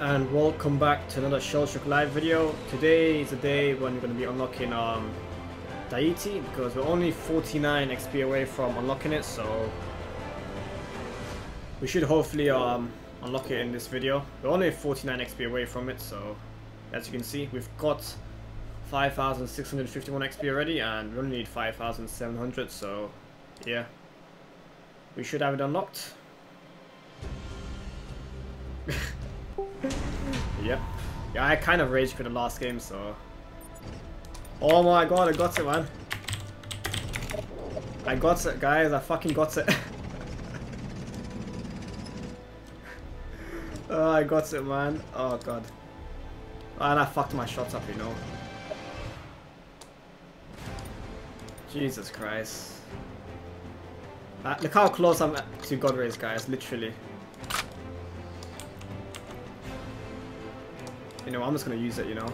and welcome back to another ShellShock Live video. Today is the day when we're going to be unlocking Deity, because we're only 49 XP away from unlocking it, so we should hopefully unlock it in this video. We're only 49 XP away from it, so as you can see, we've got 5,651 XP already, and we only need 5,700, so yeah, we should have it unlocked. Yep. Yeah, I kind of rage quit the last game, so... Oh my god, I got it, man. I got it, guys. I fucking got it. Oh, I got it, man. Oh god. And I fucked my shots up, you know. Jesus Christ. Look how close I'm to God Rays, guys. Literally. You know, I'm just gonna use it, you know.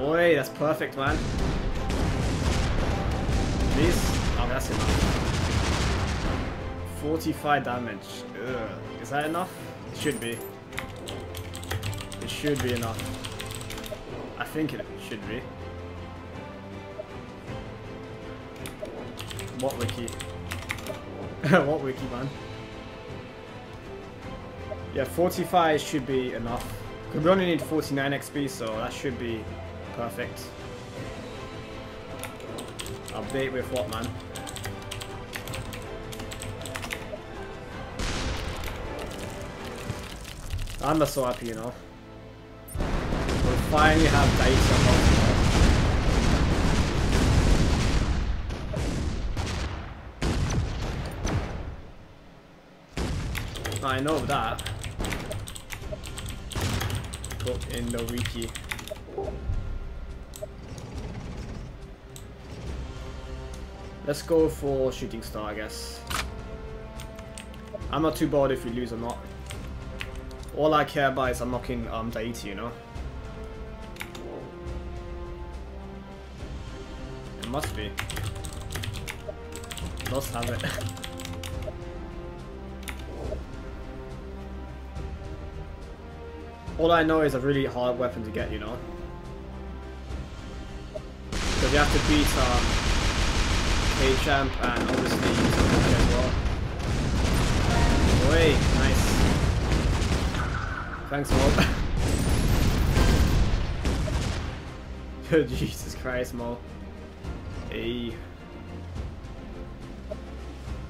Oi, that's perfect, man. Please. Oh, that's enough. 45 damage. Ugh. Is that enough? It should be. It should be enough. I think it should be. What wiki? What wiki, man? Yeah, 45 should be enough. We only need 49 XP, so that should be perfect. Update with what, man? I'm just so happy, you know. We'll finally have dice. I know that. Put in the wiki. Let's go for shooting star, I guess. I'm not too bothered if we lose or not. All I care about is unlocking Deity, you know. It must be. Must have it. All I know is a really hard weapon to get, you know. Because you have to beat K-Champ and obviously use the wiki as well. Oi, nice. Thanks Mo. Jesus Christ, Mo. Hey.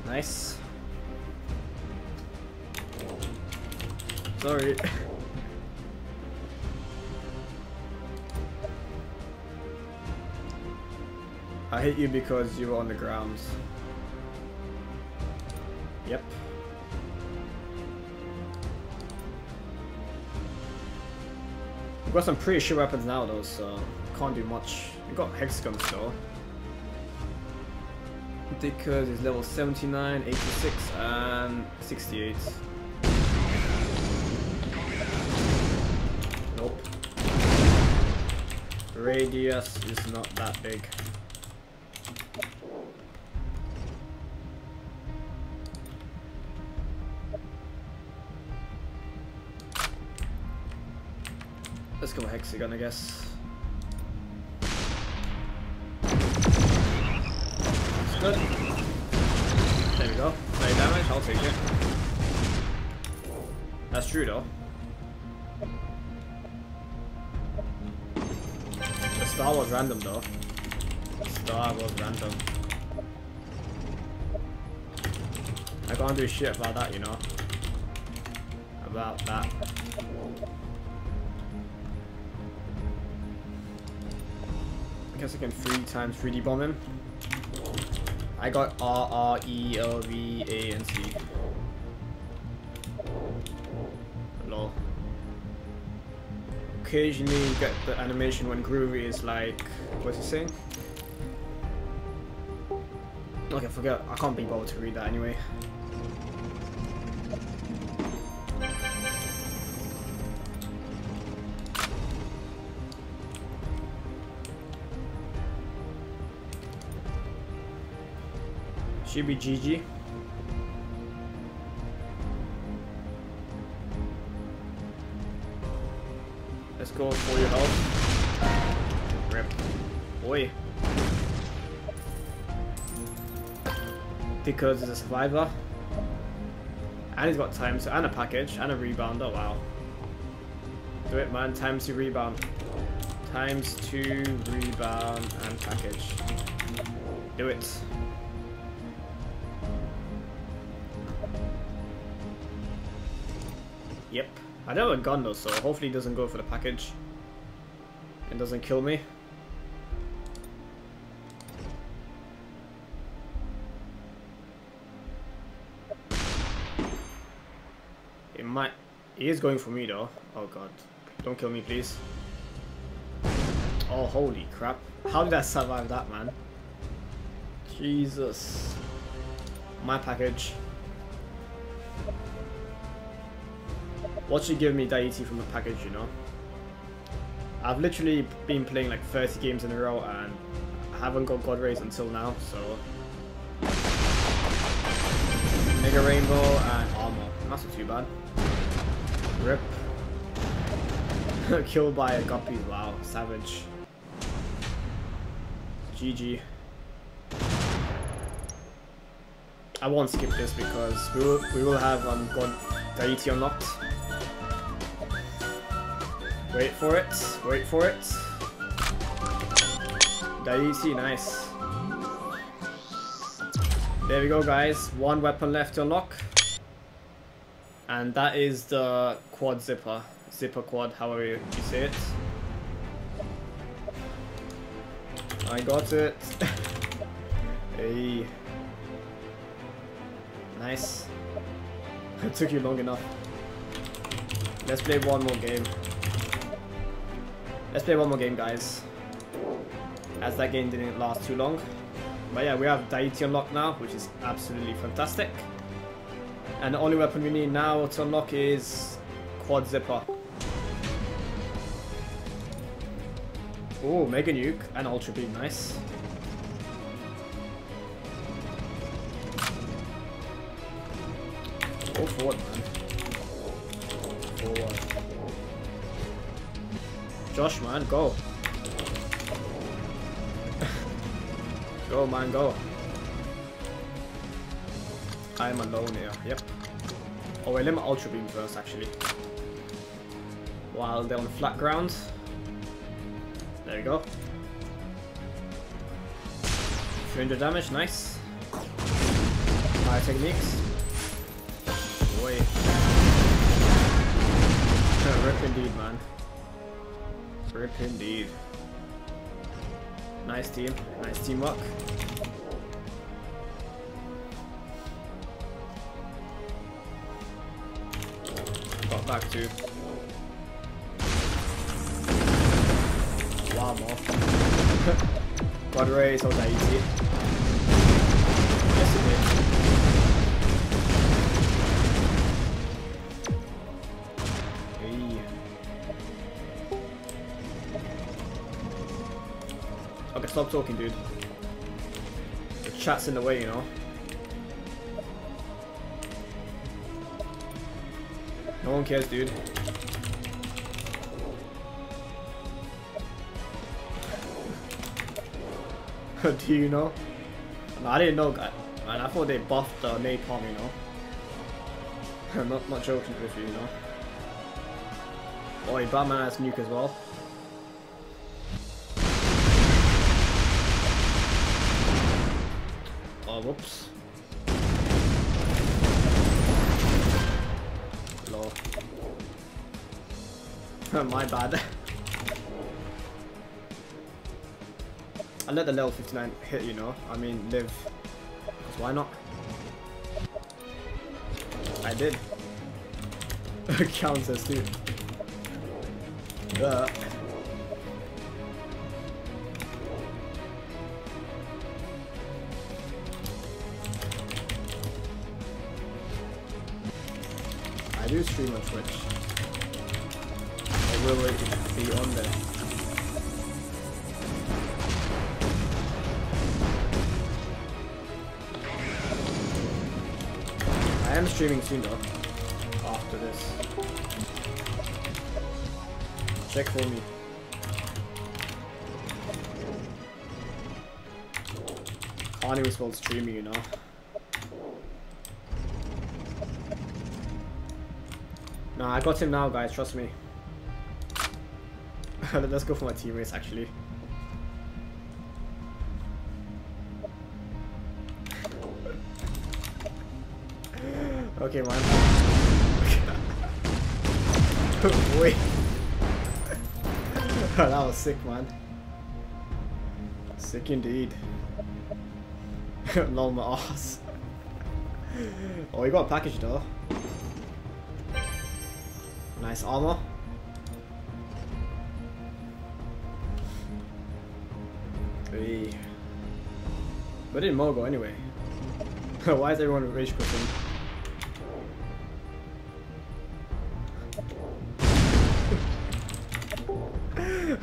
Nice. Sorry. I hit you because you were on the ground. Yep. We've got some pretty shit weapons now though, so can't do much. We've got hexagons though. Dickers is level 79, 86 and 68. Nope. Radius is not that big. Let's go hexagon, I guess. That's good. There we go. No damage, I'll take it. That's true though. The star was random though. The star was random. I can't do shit about that, you know. About that. I guess I can 3 times 3D bomb him. I got R R E L V A N C. Lol. Occasionally you get the animation when Groovy is like, what's he saying? Okay, forget. I can't be bothered to read that anyway. She'd be GG. Let's go for your health. Rip. Boy. Because he's a survivor. And he's got time, so and a package and a rebound. Oh wow. Do it, man. Times to rebound. Times two rebound and package. Do it. Yep. I don't have a gun though, so hopefully he doesn't go for the package. And doesn't kill me. It might. He is going for me though. Oh god. Don't kill me, please. Oh, holy crap. How did I survive that, man? Jesus. My package. What should give me Deity from the package, you know? I've literally been playing like 30 games in a row and I haven't got God Rays until now, so... Mega Rainbow and Armor. That's not too bad. Rip. Killed by a guppy, wow, savage. GG. I won't skip this because we will have God Deity unlocked. Wait for it, wait for it. Deity, nice. There we go guys, one weapon left to unlock. And that is the Quad Zipper. Zipper Quad, however you say it. I got it. Hey. Nice. It took you long enough. Let's play one more game. Let's play one more game, guys. As that game didn't last too long. But yeah, we have Deity unlocked now, which is absolutely fantastic. And the only weapon we need now to unlock is Quad Zipper. Oh, Mega Nuke and Ultra Beam, nice. Go forward, man. Forward. Josh, man, go. Go, man, go. I'm alone here, yep. Oh wait, let me Ultra Beam first, actually. While they're on flat ground. There we go. 300 damage, nice. Fire techniques. Boy. Rip indeed, man. Rip indeed. Nice team. Nice teamwork. Got back to. Wow, more. God Rays, all that easy. Yes, it did. Hey. Okay, stop talking, dude. The chat's in the way, you know. No one cares, dude. Do you know? No, I didn't know, guy. Man, I thought they buffed the Napalm, you know. I'm not joking with you, you know. Boy, Batman has nuke as well. Oh, whoops. My bad. I let the level 59 hit, you know. I mean, live. So why not? I did. Counters too. Duh. I do stream on Twitch. Will it be on there? I am streaming soon though. After this. Check for me. Arnie was called streaming, you know. Nah, I got him now, guys. Trust me. Let's go for my teammates, actually. Okay, man. Wait. That was sick, man. Sick indeed. Lol my ass. Oh, you got a package though. Nice armor. Hey. Where did Mo go anyway? Why is everyone rage quitting?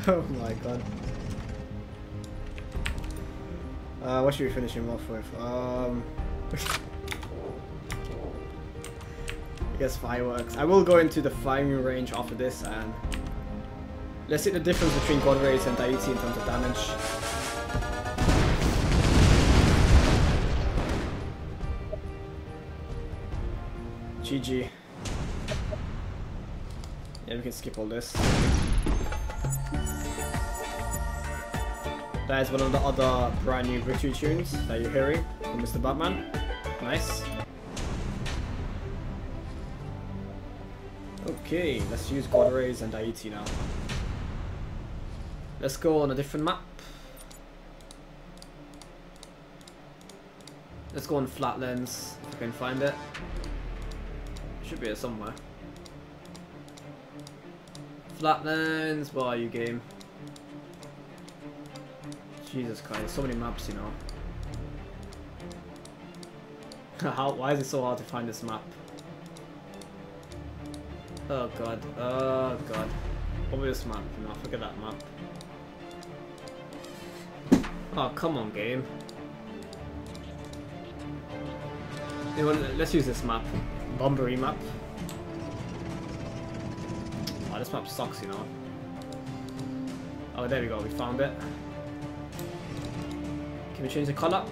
Oh my god. What should we finish him off with? I guess fireworks. I will go into the firing range after this and let's see the difference between God Rays and Deity in terms of damage. GG. Yeah, we can skip all this. That is one of the other brand new victory tunes that you're hearing from Mr. Batman. Nice. Okay, let's use God Rays and Deity now. Let's go on a different map. Let's go on Flatlands, if I can find it. It should be here somewhere. Flatlands, where are you, game? Jesus Christ, so many maps, you know. Why is it so hard to find this map? Oh god, oh god. What was this map? No, forget that map. Oh, come on, game. Anyway, let's use this map. Bomberry map. Oh, this map sucks, you know. Oh, there we go, we found it. Can we change the color?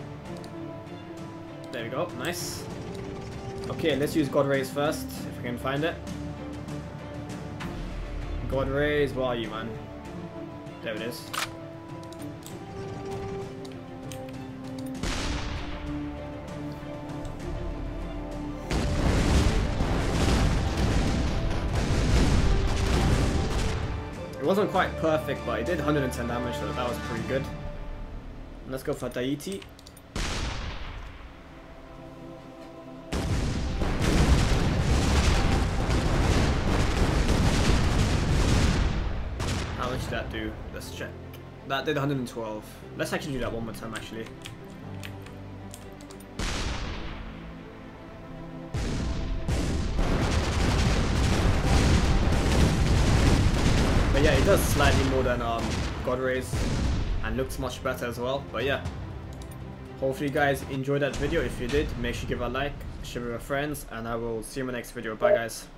There we go, nice. Okay, let's use God Rays first, if we can find it. God Rays, where are you, man? There it is. It wasn't quite perfect, but it did 110 damage, so that was pretty good. Let's go for Deity. How much did that do? Let's check. That did 112. Let's actually do that one more time, actually. But yeah, it does slightly more than God Rays. And looks much better as well. But yeah, hopefully you guys enjoyed that video. If you did, make sure you give a like, share with your friends, and I will see you in my next video. Bye guys.